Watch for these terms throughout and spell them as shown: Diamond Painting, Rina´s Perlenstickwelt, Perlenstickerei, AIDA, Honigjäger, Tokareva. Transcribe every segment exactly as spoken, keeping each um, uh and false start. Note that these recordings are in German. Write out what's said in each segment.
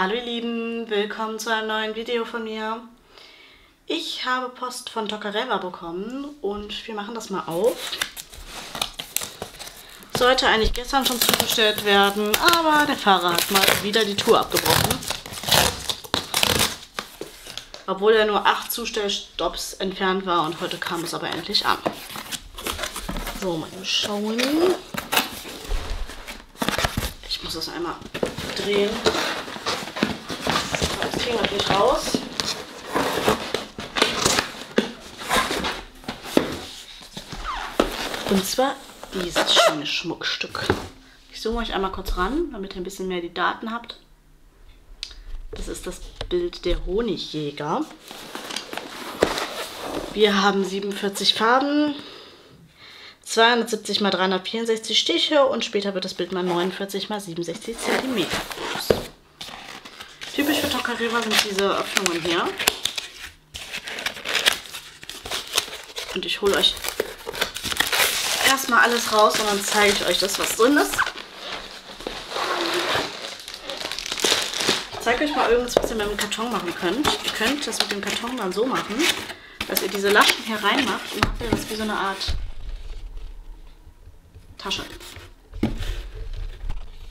Hallo ihr Lieben, willkommen zu einem neuen Video von mir. Ich habe Post von Tokareva bekommen und wir machen das mal auf. Sollte eigentlich gestern schon zugestellt werden, aber der Fahrer hat mal wieder die Tour abgebrochen. Obwohl er nur acht Zustellstopps entfernt war und heute kam es aber endlich an. So, mal schauen. Ich muss das einmal drehen. Das kriegen wir nicht raus. Und zwar dieses schöne Schmuckstück. Ich zoome euch einmal kurz ran, damit ihr ein bisschen mehr die Daten habt. Das ist das Bild der Honigjäger. Wir haben siebenundvierzig Farben, zweihundertsiebzig mal dreihundertvierundsechzig Stiche und später wird das Bild mal neunundvierzig mal siebenundsechzig cm groß. Typisch für Tokareva sind diese Öffnungen hier. Und ich hole euch erstmal alles raus und dann zeige ich euch das, was drin ist. Ich zeige euch mal irgendwas, was ihr mit dem Karton machen könnt. Ihr könnt das mit dem Karton dann so machen, dass ihr diese Laschen hier reinmacht und macht ihr das wie so eine Art Tasche.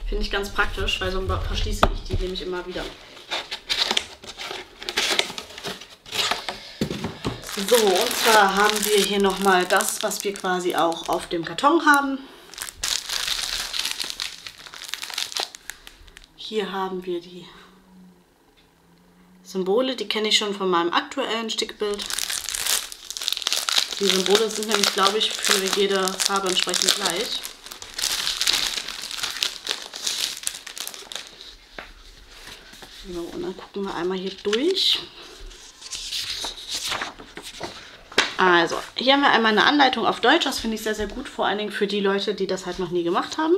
Finde ich ganz praktisch, weil so verschließe ich die nämlich immer wieder. So, und zwar haben wir hier nochmal das, was wir quasi auch auf dem Karton haben. Hier haben wir die Symbole, die kenne ich schon von meinem aktuellen Stickbild. Die Symbole sind nämlich, glaube ich, für jede Farbe entsprechend gleich. So, und dann gucken wir einmal hier durch. Also, hier haben wir einmal eine Anleitung auf Deutsch. Das finde ich sehr, sehr gut, vor allen Dingen für die Leute, die das halt noch nie gemacht haben.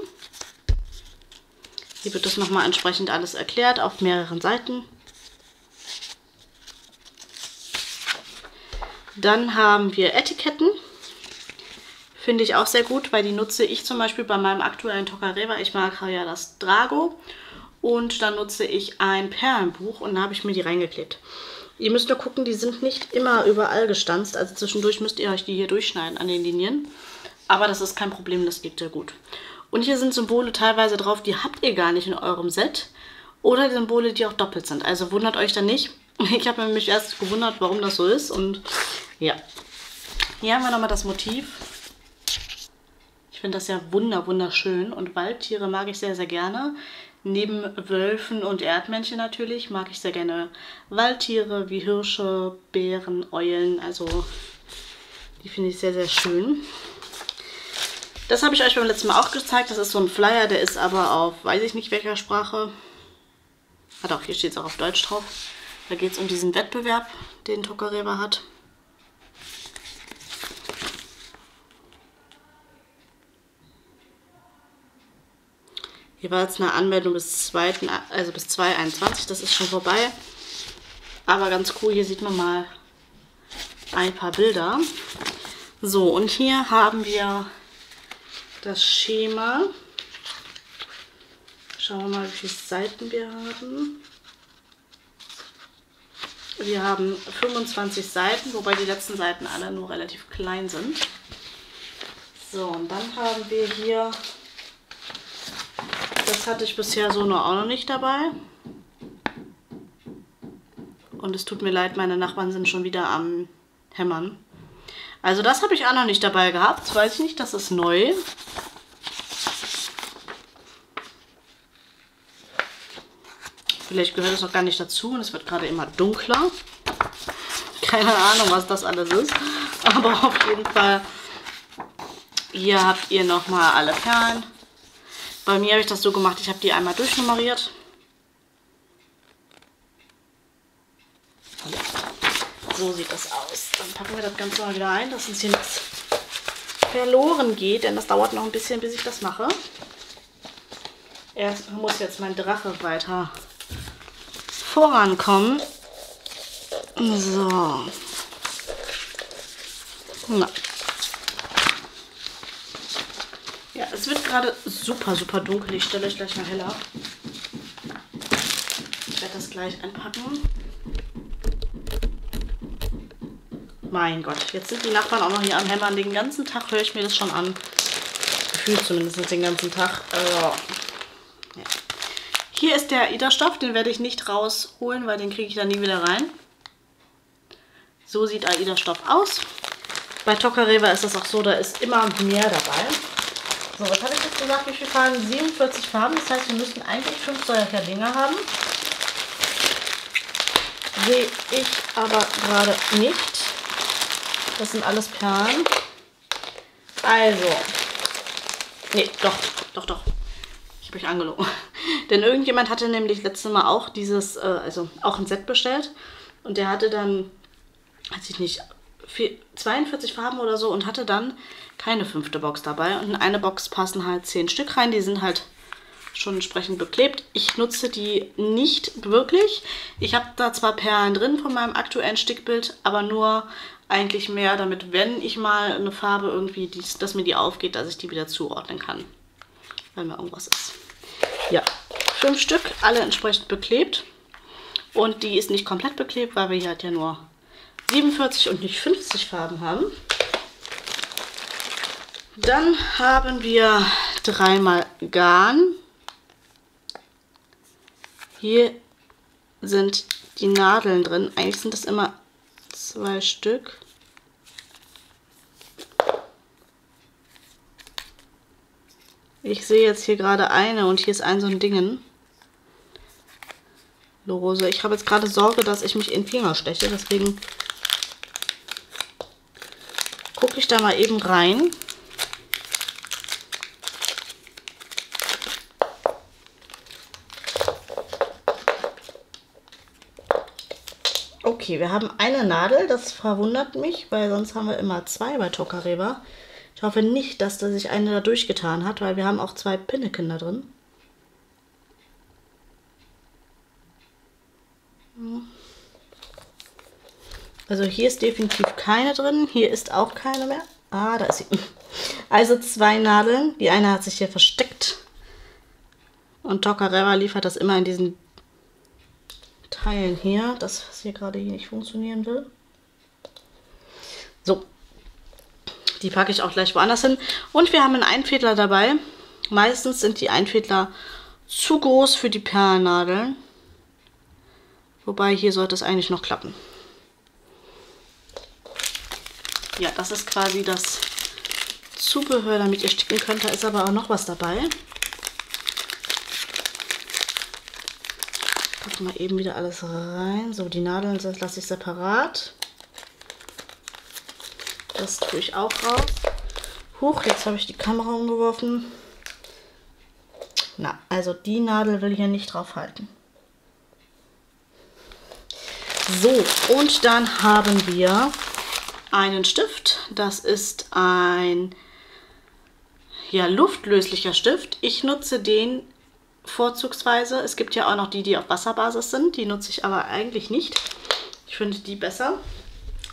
Hier wird das nochmal entsprechend alles erklärt, auf mehreren Seiten. Dann haben wir Etiketten. Finde ich auch sehr gut, weil die nutze ich zum Beispiel bei meinem aktuellen Tokareva. Ich mag ja das Drago. Und dann nutze ich ein Perlenbuch und da habe ich mir die reingeklebt. Ihr müsst nur gucken, die sind nicht immer überall gestanzt. Also zwischendurch müsst ihr euch die hier durchschneiden an den Linien. Aber das ist kein Problem, das geht ja gut. Und hier sind Symbole teilweise drauf, die habt ihr gar nicht in eurem Set. Oder die Symbole, die auch doppelt sind. Also wundert euch da nicht. Ich habe mich erst gewundert, warum das so ist. Und ja, hier haben wir nochmal das Motiv. Ich finde das ja wunder, wunderschön. Und Waldtiere mag ich sehr, sehr gerne. Neben Wölfen und Erdmännchen natürlich mag ich sehr gerne Waldtiere wie Hirsche, Bären, Eulen. Also die finde ich sehr, sehr schön. Das habe ich euch beim letzten Mal auch gezeigt. Das ist so ein Flyer, der ist aber auf, weiß ich nicht welcher Sprache. Ah doch, hier steht es auch auf Deutsch drauf. Da geht es um diesen Wettbewerb, den Tokareva hat. Hier war jetzt eine Anmeldung bis zweiten, also bis zweiten einundzwanzig, das ist schon vorbei. Aber ganz cool, hier sieht man mal ein paar Bilder. So, und hier haben wir das Schema. Schauen wir mal, wie viele Seiten wir haben. Wir haben fünfundzwanzig Seiten, wobei die letzten Seiten alle nur relativ klein sind. So, und dann haben wir hier, das hatte ich bisher so noch auch noch nicht dabei. Und es tut mir leid, meine Nachbarn sind schon wieder am Hämmern. Also das habe ich auch noch nicht dabei gehabt. Das weiß ich nicht, das ist neu. Vielleicht gehört es noch gar nicht dazu und es wird gerade immer dunkler. Keine Ahnung, was das alles ist. Aber auf jeden Fall, hier habt ihr nochmal alle Perlen. Bei mir habe ich das so gemacht, ich habe die einmal durchnummeriert. So sieht das aus. Dann packen wir das Ganze mal wieder ein, dass uns hier nichts verloren geht, denn das dauert noch ein bisschen, bis ich das mache. Erst muss jetzt mein Drache weiter vorankommen. So. Na. Ja, es wird gerade super, super dunkel. Ich stelle euch gleich mal heller. Ich werde werde das gleich anpacken. Mein Gott, jetzt sind die Nachbarn auch noch hier am Hämmern. Den ganzen Tag höre ich mir das schon an. Gefühlt zumindest den ganzen Tag. Äh, ja. Hier ist der AIDA-Stoff. Den werde ich nicht rausholen, weil den kriege ich dann nie wieder rein. So sieht AIDA-Stoff aus. Bei Tokareva ist das auch so, da ist immer mehr dabei. So, was habe ich jetzt gesagt? Wie viele Farben? siebenundvierzig Farben. Das heißt, wir müssten eigentlich fünf solcher Dinger haben. Sehe ich aber gerade nicht. Das sind alles Perlen. Also. Nee, doch, doch, doch. Ich habe mich angelogen. Denn irgendjemand hatte nämlich letztes Mal auch dieses, äh, also auch ein Set bestellt. Und der hatte dann, weiß ich nicht, zweiundvierzig Farben oder so und hatte dann keine fünfte Box dabei. Und in eine Box passen halt zehn Stück rein. Die sind halt schon entsprechend beklebt. Ich nutze die nicht wirklich. Ich habe da zwar Perlen drin von meinem aktuellen Stickbild, aber nur eigentlich mehr, damit, wenn ich mal eine Farbe irgendwie, dies, dass mir die aufgeht, dass ich die wieder zuordnen kann, wenn mir irgendwas ist. Ja, fünf Stück, alle entsprechend beklebt. Und die ist nicht komplett beklebt, weil wir hier halt ja nur siebenundvierzig und nicht fünfzig Farben haben. Dann haben wir dreimal Garn. Hier sind die Nadeln drin. Eigentlich sind das immer zwei Stück. Ich sehe jetzt hier gerade eine und hier ist ein so ein Dingen. Lose. Ich habe jetzt gerade Sorge, dass ich mich in den Finger steche, deswegen gucke ich da mal eben rein. Okay, wir haben eine Nadel, das verwundert mich, weil sonst haben wir immer zwei bei Tokareva. Ich hoffe nicht, dass da sich eine da durchgetan hat, weil wir haben auch zwei Pinneken da drin. Also hier ist definitiv keine drin, hier ist auch keine mehr. Ah, da ist sie. Also zwei Nadeln, die eine hat sich hier versteckt. Und Tokareva liefert das immer in diesen Teilen hier, dass das hier gerade hier nicht funktionieren will. So, die packe ich auch gleich woanders hin. Und wir haben einen Einfädler dabei. Meistens sind die Einfädler zu groß für die Perlennadeln. Wobei hier sollte es eigentlich noch klappen. Ja, das ist quasi das Zubehör, damit ihr sticken könnt. Da ist aber auch noch was dabei. Mal eben wieder alles rein. So, die Nadeln lasse ich separat. Das tue ich auch raus. Huch, jetzt habe ich die Kamera umgeworfen. Na, also die Nadel will hier nicht drauf halten. So, und dann haben wir einen Stift. Das ist ein ja, luftlöslicher Stift. Ich nutze den vorzugsweise. Es gibt ja auch noch die, die auf Wasserbasis sind. Die nutze ich aber eigentlich nicht. Ich finde die besser.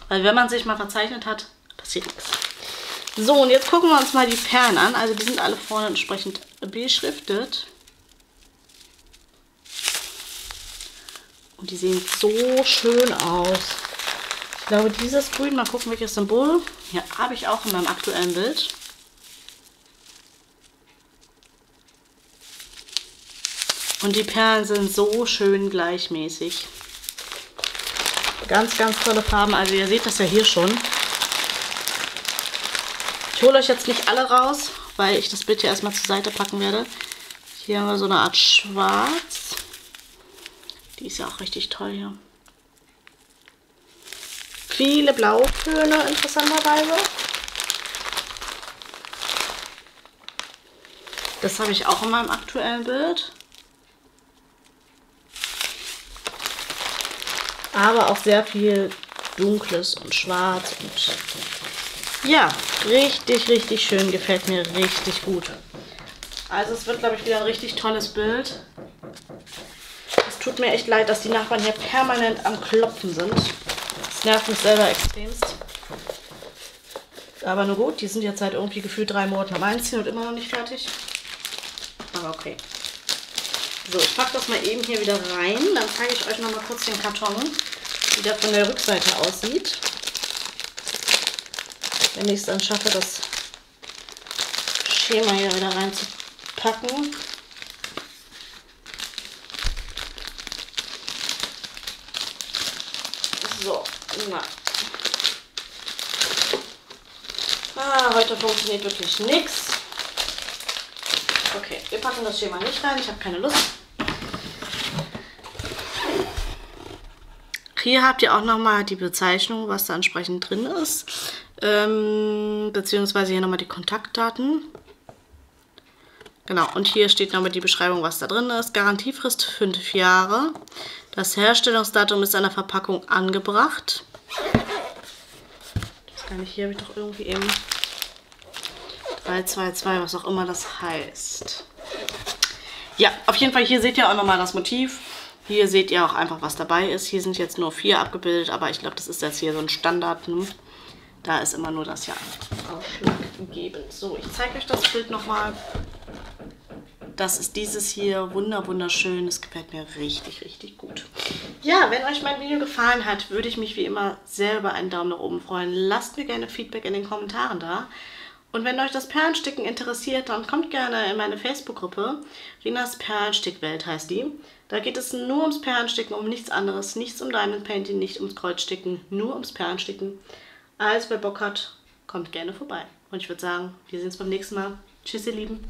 Weil wenn man sich mal verzeichnet hat, passiert nichts. So, und jetzt gucken wir uns mal die Perlen an. Also die sind alle vorne entsprechend beschriftet. Und die sehen so schön aus. Ich glaube, dieses Grün, mal gucken, welches Symbol. Ja, habe ich auch in meinem aktuellen Bild. Und die Perlen sind so schön gleichmäßig. Ganz, ganz tolle Farben. Also ihr seht das ja hier schon. Ich hole euch jetzt nicht alle raus, weil ich das Bild hier erstmal zur Seite packen werde. Hier haben wir so eine Art Schwarz. Die ist ja auch richtig toll hier. Viele Blautöne interessanterweise. Das habe ich auch in meinem aktuellen Bild. Aber auch sehr viel Dunkles und Schwarz. Und ja, richtig, richtig schön. Gefällt mir richtig gut. Also es wird, glaube ich, wieder ein richtig tolles Bild. Es tut mir echt leid, dass die Nachbarn hier permanent am Klopfen sind. Das nervt mich selber extremst. Aber nur gut, die sind jetzt seit irgendwie gefühlt drei Monaten am Einziehen und immer noch nicht fertig. Aber okay. So, ich packe das mal eben hier wieder rein. Dann zeige ich euch noch mal kurz den Karton, wie der von der Rückseite aussieht. Wenn ich es dann schaffe, das Schema hier wieder reinzupacken. So, na. Ah, heute funktioniert wirklich nichts. Okay, wir packen das Schema nicht rein, ich habe keine Lust. Hier habt ihr auch nochmal die Bezeichnung, was da entsprechend drin ist. Ähm, beziehungsweise hier nochmal die Kontaktdaten. Genau, und hier steht nochmal die Beschreibung, was da drin ist. Garantiefrist fünf Jahre. Das Herstellungsdatum ist an der Verpackung angebracht. Das kann ich hier habe ich doch irgendwie eben... drei zwei zwei, was auch immer das heißt. Ja, auf jeden Fall, hier seht ihr auch nochmal das Motiv. Hier seht ihr auch einfach, was dabei ist. Hier sind jetzt nur vier abgebildet, aber ich glaube, das ist jetzt hier so ein Standard. Ne? Da ist immer nur das ja ausschlaggebend. So, ich zeige euch das Bild nochmal. Das ist dieses hier, wunder wunderschön. Das gefällt mir richtig, richtig gut. Ja, wenn euch mein Video gefallen hat, würde ich mich wie immer sehr über einen Daumen nach oben freuen. Lasst mir gerne Feedback in den Kommentaren da. Und wenn euch das Perlensticken interessiert, dann kommt gerne in meine Facebook-Gruppe. Rinas Perlenstick-Welt heißt die. Da geht es nur ums Perlensticken, um nichts anderes. Nichts um Diamond Painting, nicht ums Kreuzsticken, nur ums Perlensticken. Also wer Bock hat, kommt gerne vorbei. Und ich würde sagen, wir sehen uns beim nächsten Mal. Tschüss ihr Lieben.